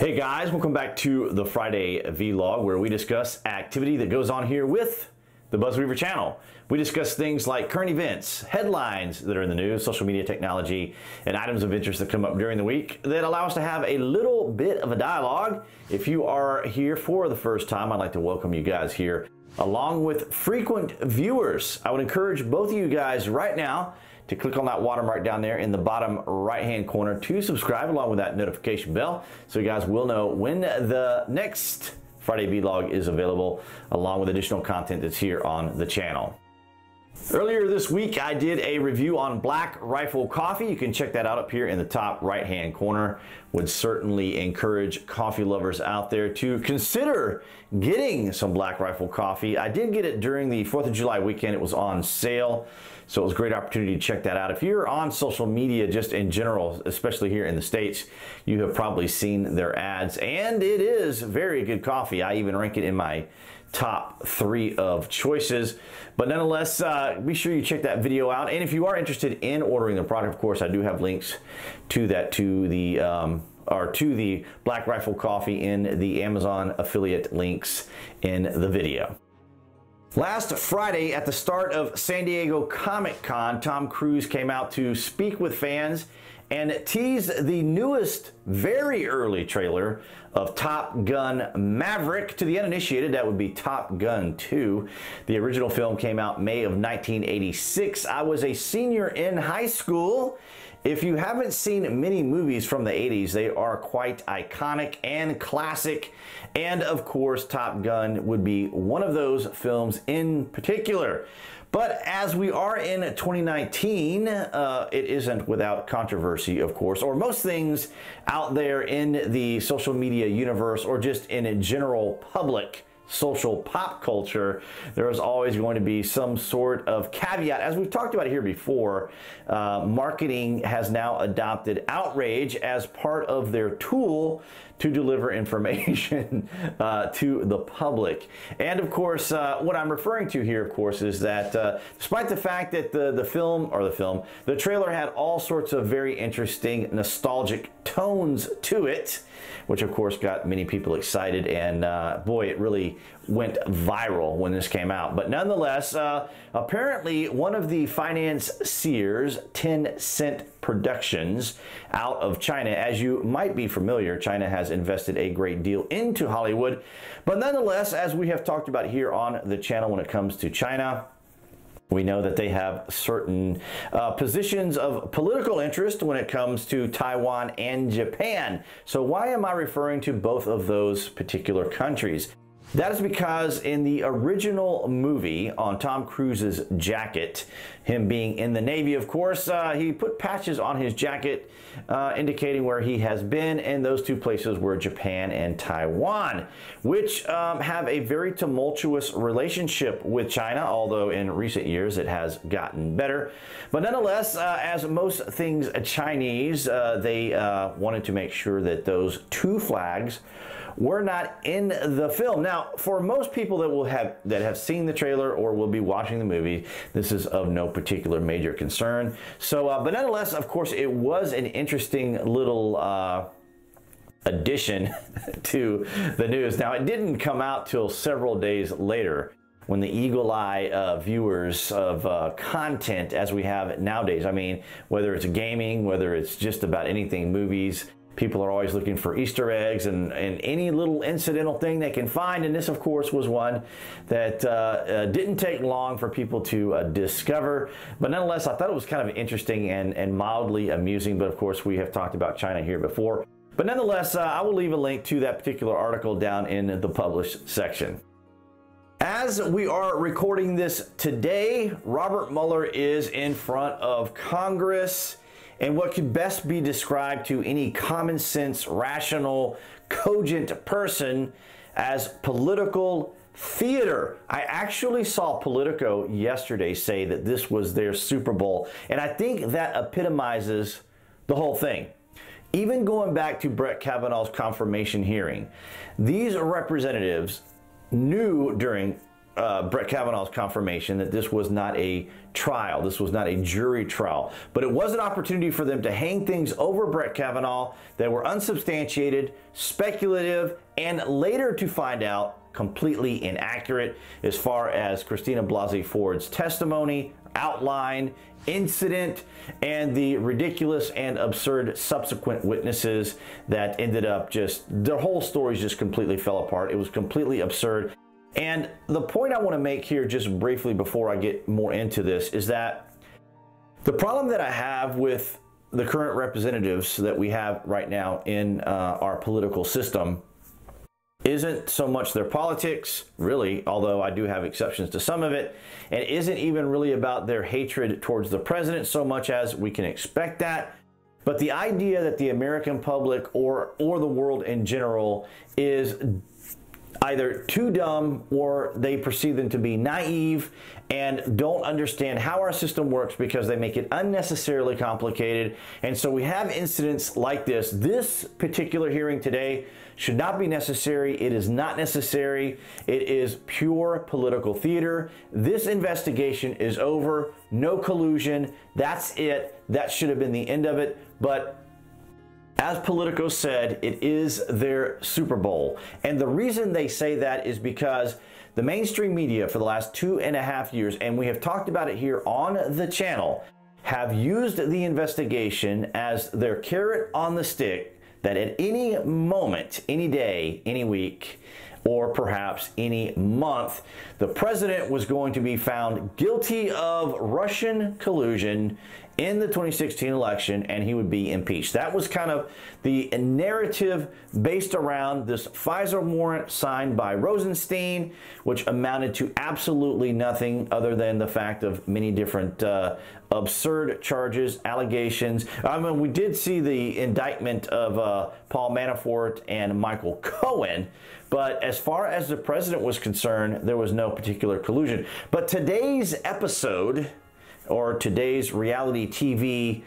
Hey guys, welcome back to the Friday vlog where we discuss activity that goes on here with the Buzzweaver channel. We discuss things like current events, headlines that are in the news, social media technology, and items of interest that come up during the week that allow us to have a little bit of a dialogue. If you are here for the first time, I'd like to welcome you guys here. Along with frequent viewers, I would encourage both of you guys right now to click on that watermark down there in the bottom right-hand corner to subscribe along with that notification bell so you guys will know when the next Friday vlog is available along with additional content that's here on the channel. Earlier this week, I did a review on Black Rifle Coffee. You can check that out up here in the top right-hand corner. Would certainly encourage coffee lovers out there to consider getting some Black Rifle Coffee. I did get it during the 4th of July weekend. It was on sale, so it was a great opportunity to check that out. If you're on social media just in general, especially here in the States, you have probably seen their ads, and it is very good coffee. I even rank it in my top three of choices, but nonetheless, be sure you check that video out. And if you are interested in ordering the product, of course, I do have links to that, to the Black Rifle Coffee in the Amazon affiliate links in the video. Last Friday at the start of San Diego Comic Con, Tom Cruise came out to speak with fans and teased the newest, very early trailer of Top Gun Maverick. To the uninitiated, that would be Top Gun 2. The original film came out May of 1986. I was a senior in high school. If you haven't seen many movies from the 80s, they are quite iconic and classic. And of course, Top Gun would be one of those films in particular. But as we are in 2019, it isn't without controversy, of course, or most things out there in the social media universe or just in a general public social pop culture, there is always going to be some sort of caveat. As we've talked about here before, marketing has now adopted outrage as part of their tool to deliver information to the public. And of course, what I'm referring to here, of course, is that despite the fact that the trailer had all sorts of very interesting nostalgic tones to it, which of course got many people excited, and boy, it really went viral when this came out. But nonetheless, apparently one of the financiers, Tencent Productions, out of China. As you might be familiar, China has invested a great deal into Hollywood. But nonetheless, as we have talked about here on the channel, when it comes to China, we know that they have certain positions of political interest when it comes to Taiwan and Japan. So why am I referring to both of those particular countries? That is because in the original movie, on Tom Cruise's jacket, him being in the Navy, of course, he put patches on his jacket indicating where he has been, and those two places were Japan and Taiwan, which have a very tumultuous relationship with China, although in recent years it has gotten better. But nonetheless, as most things Chinese, they wanted to make sure that those two flags were not in the film. Now, for most people that have seen the trailer or will be watching the movie, this is of no particular major concern. So, but nonetheless, of course, it was an interesting little addition to the news. Now, it didn't come out till several days later, when the eagle eye viewers of content as we have it nowadays, I mean, whether it's gaming, whether it's just about anything, movies, people are always looking for Easter eggs and any little incidental thing they can find. And this, of course, was one that didn't take long for people to discover. But nonetheless, I thought it was kind of interesting and mildly amusing. But of course, we have talked about China here before. But nonetheless, I will leave a link to that particular article down in the published section. As we are recording this today, Robert Mueller is in front of Congress, and what could best be described to any common sense, rational, cogent person as political theater. I actually saw Politico yesterday say that this was their Super Bowl, and I think that epitomizes the whole thing. Even going back to Brett Kavanaugh's confirmation hearing, these representatives knew during Brett Kavanaugh's confirmation that this was not a trial. This was not a jury trial, but it was an opportunity for them to hang things over Brett Kavanaugh that were unsubstantiated, speculative, and later to find out completely inaccurate as far as Christina Blasey Ford's testimony, outline, incident, and the ridiculous and absurd subsequent witnesses that ended up just, their whole stories just completely fell apart. It was completely absurd. And the point I want to make here just briefly before I get more into this is that the problem that I have with the current representatives that we have right now in our political system isn't so much their politics, really, although I do have exceptions to some of it, and isn't even really about their hatred towards the president so much as we can expect that. But the idea that the American public or the world in general is either too dumb or they perceive them to be naive and don't understand how our system works because they make it unnecessarily complicated. And so we have incidents like this. This particular hearing today should not be necessary. It is not necessary. It is pure political theater. This investigation is over. No collusion. That's it. That should have been the end of it. But as Politico said, it is their Super Bowl. And the reason they say that is because the mainstream media for the last 2.5 years, and we have talked about it here on the channel, have used the investigation as their carrot on the stick that at any moment, any day, any week, or perhaps any month, the president was going to be found guilty of Russian collusion in the 2016 election, and he would be impeached. That was kind of the narrative based around this FISA warrant signed by Rosenstein, which amounted to absolutely nothing other than the fact of many different absurd charges, allegations. I mean, we did see the indictment of Paul Manafort and Michael Cohen, but as far as the president was concerned, there was no particular collusion. But today's episode, or today's reality TV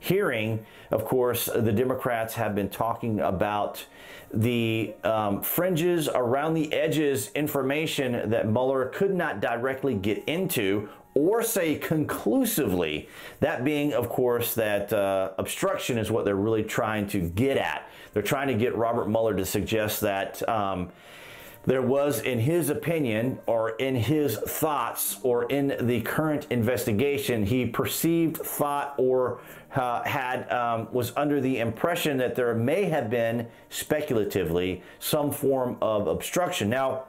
hearing, of course, the Democrats have been talking about the fringes, around the edges information that Mueller could not directly get into or say conclusively, that being, of course, that obstruction is what they're really trying to get at. They're trying to get Robert Mueller to suggest that there was, in his opinion, or in his thoughts, or in the current investigation, he perceived, thought, or was under the impression that there may have been, speculatively, some form of obstruction. Now,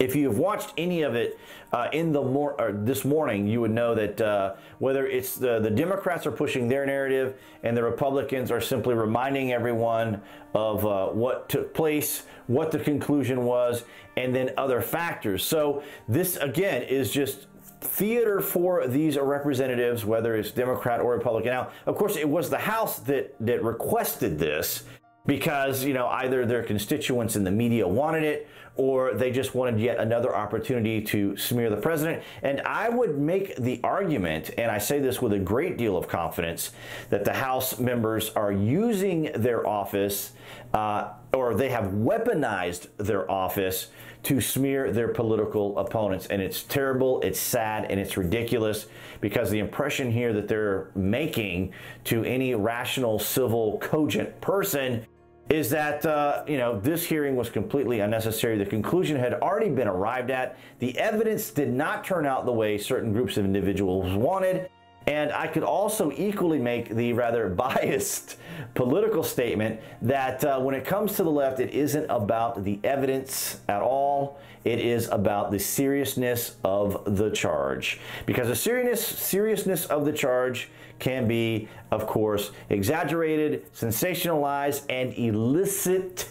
if you've watched any of it this morning, you would know that whether it's the Democrats are pushing their narrative and the Republicans are simply reminding everyone of what took place, what the conclusion was, and then other factors. So this, again, is just theater for these representatives, whether it's Democrat or Republican. Now, of course, it was the House that requested this, because, you know, either their constituents in the media wanted it or they just wanted yet another opportunity to smear the president. And I would make the argument, and I say this with a great deal of confidence, that the House members are using their office or they have weaponized their office to smear their political opponents. And it's terrible, it's sad, and it's ridiculous, because the impression here that they're making to any rational, civil, cogent person is that, you know, this hearing was completely unnecessary. The conclusion had already been arrived at. The evidence did not turn out the way certain groups of individuals wanted. And I could also equally make the rather biased political statement that when it comes to the left, it isn't about the evidence at all. It is about the seriousness of the charge. Because the seriousness of the charge can be, of course, exaggerated, sensationalized, and elicit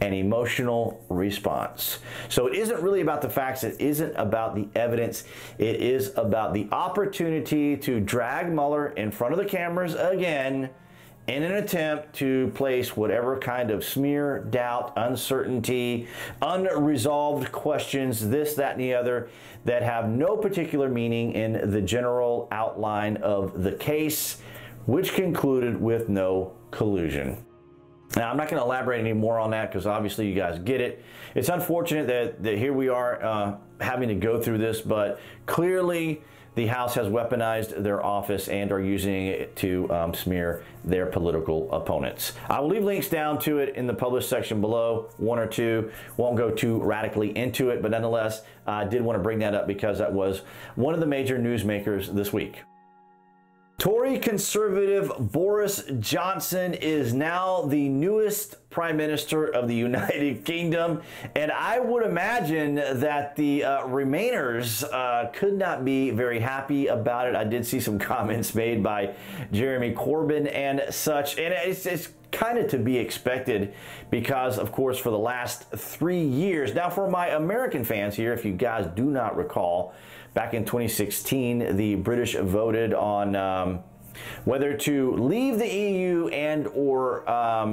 an emotional response. So it isn't really about the facts, it isn't about the evidence, it is about the opportunity to drag Mueller in front of the cameras again in an attempt to place whatever kind of smear, doubt, uncertainty, unresolved questions, this, that, and the other, that have no particular meaning in the general outline of the case, which concluded with no collusion. Now, I'm not going to elaborate any more on that because obviously you guys get it. It's unfortunate that here we are having to go through this, but clearly the House has weaponized their office and are using it to smear their political opponents. I will leave links down to it in the published section below, one or two. Won't go too radically into it, but nonetheless, I did want to bring that up because that was one of the major newsmakers this week. Tory conservative Boris Johnson is now the newest Prime Minister of the United Kingdom, and I would imagine that the Remainers could not be very happy about it. I did see some comments made by Jeremy Corbyn and such, and it's kind of to be expected because, of course, for the last 3 years, now for my American fans here, if you guys do not recall, back in 2016, the British voted on whether to leave the EU and or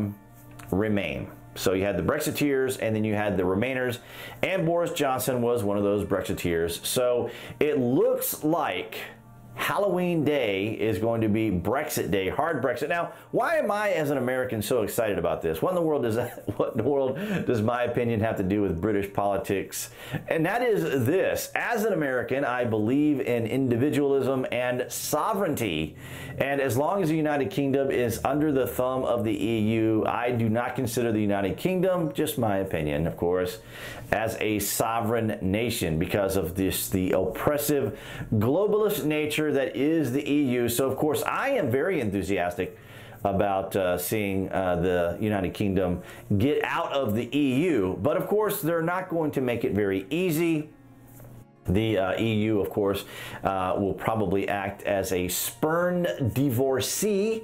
remain. So you had the Brexiteers and then you had the Remainers, and Boris Johnson was one of those Brexiteers. So it looks like Halloween Day is going to be Brexit Day, hard Brexit. Now, why am I, as an American, so excited about this? What in the world does my opinion have to do with British politics? And that is this: as an American, I believe in individualism and sovereignty. And as long as the United Kingdom is under the thumb of the EU, I do not consider the United Kingdom, just my opinion, of course, as a sovereign nation because of the oppressive globalist nature that is the EU. So, of course, I am very enthusiastic about seeing the United Kingdom get out of the EU. But, of course, they're not going to make it very easy. The EU, of course, will probably act as a spurned divorcee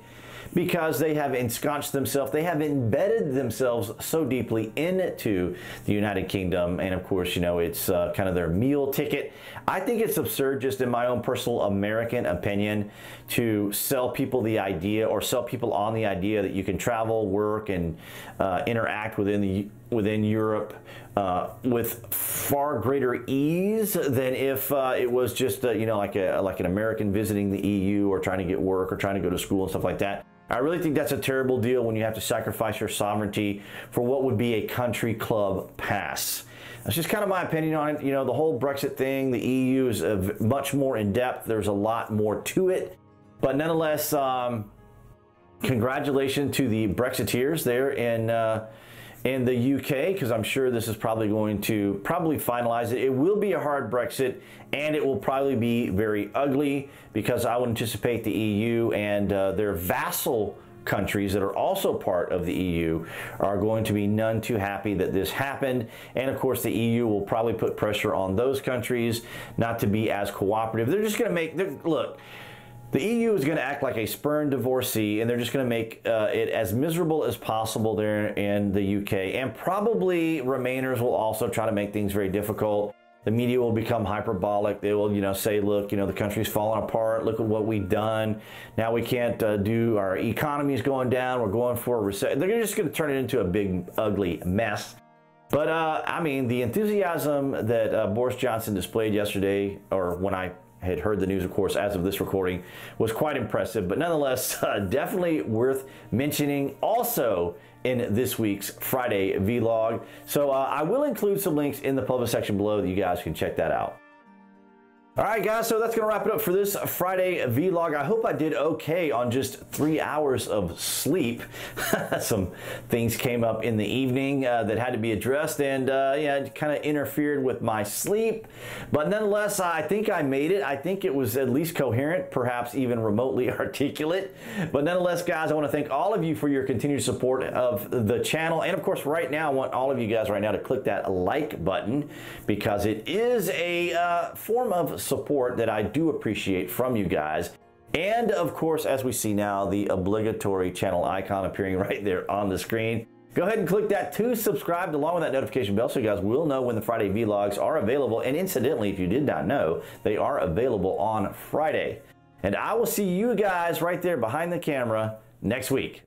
because they have ensconced themselves, they have embedded themselves so deeply into the United Kingdom. And of course, you know, it's kind of their meal ticket. I think it's absurd, just in my own personal American opinion, to sell people the idea, or sell people on the idea, that you can travel, work, and interact within Europe with far greater ease than if it was just, you know, like an American visiting the EU or trying to get work or trying to go to school and stuff like that. I really think that's a terrible deal when you have to sacrifice your sovereignty for what would be a country club pass. That's just kind of my opinion on it. You know, the whole Brexit thing, the EU is much more in depth. There's a lot more to it, but nonetheless, congratulations to the Brexiteers there in the UK, because I'm sure this is probably going to finalize it. It will be a hard Brexit, and it will probably be very ugly, because I would anticipate the EU and their vassal countries that are also part of the EU are going to be none too happy that this happened. And of course, the EU will probably put pressure on those countries not to be as cooperative. They're just going to make, look, the EU is going to act like a spurned divorcee, and they're just going to make it as miserable as possible there in the UK. And probably Remainers will also try to make things very difficult. The media will become hyperbolic. They will, you know, say, look, you know, the country's falling apart. Look at what we've done. Now we can't do, our economy's going down. We're going for a recession. They're just going to turn it into a big, ugly mess. But, I mean, the enthusiasm that Boris Johnson displayed yesterday, or when I had heard the news, of course, as of this recording, was quite impressive, but nonetheless, definitely worth mentioning also in this week's Friday vlog. So I will include some links in the published section below that you guys can check that out. All right, guys, so that's going to wrap it up for this Friday vlog. I hope I did okay on just 3 hours of sleep. Some things came up in the evening that had to be addressed, and yeah, it kind of interfered with my sleep. But nonetheless, I think I made it. I think it was at least coherent, perhaps even remotely articulate. But nonetheless, guys, I want to thank all of you for your continued support of the channel. And of course, right now, I want all of you guys right now to click that like button, because it is a form of support that I do appreciate from you guys. And of course, as we see now, the obligatory channel icon appearing right there on the screen. Go ahead and click that to subscribe, along with that notification bell, so you guys will know when the Friday vlogs are available. And incidentally, if you did not know, they are available on Friday. And I will see you guys right there behind the camera next week.